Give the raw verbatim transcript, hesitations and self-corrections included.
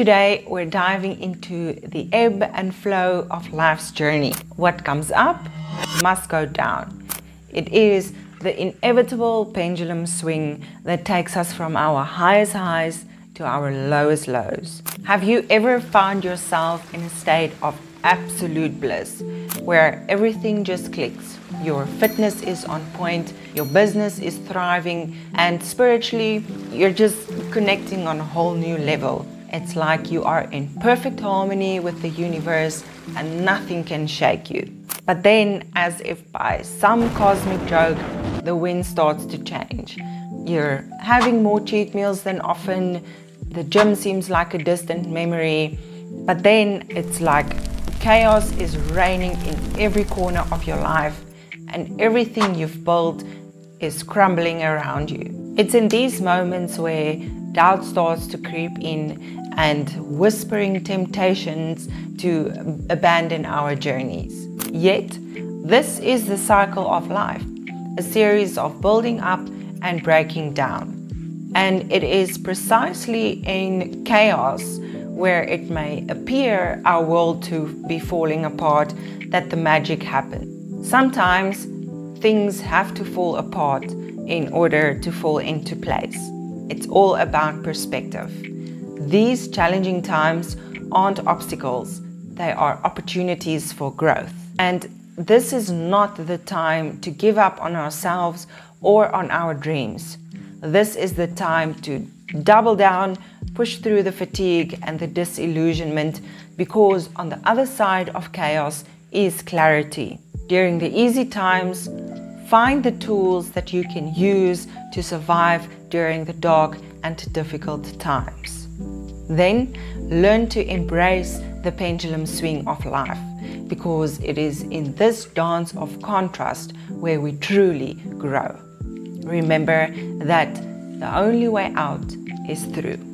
Today we're diving into the ebb and flow of life's journey. What comes up must go down. It is the inevitable pendulum swing that takes us from our highest highs to our lowest lows. Have you ever found yourself in a state of absolute bliss, where everything just clicks? Your fitness is on point, your business is thriving, and spiritually you're just connecting on a whole new level. It's like you are in perfect harmony with the universe and nothing can shake you. But then, as if by some cosmic joke, the wind starts to change. You're having more cheat meals than often, the gym seems like a distant memory, but then it's like chaos is reigning in every corner of your life and everything you've built is crumbling around you. It's in these moments where doubt starts to creep in and whispering temptations to abandon our journeys. Yet, this is the cycle of life, a series of building up and breaking down. And it is precisely in chaos, where it may appear our world to be falling apart, that the magic happens. Sometimes things have to fall apart in order to fall into place. It's all about perspective. These challenging times aren't obstacles, they are opportunities for growth. And this is not the time to give up on ourselves or on our dreams. This is the time to double down, push through the fatigue and the disillusionment, because on the other side of chaos is clarity. During the easy times, find the tools that you can use to survive during the dark and difficult times. Then learn to embrace the pendulum swing of life, because it is in this dance of contrast where we truly grow. Remember that the only way out is through.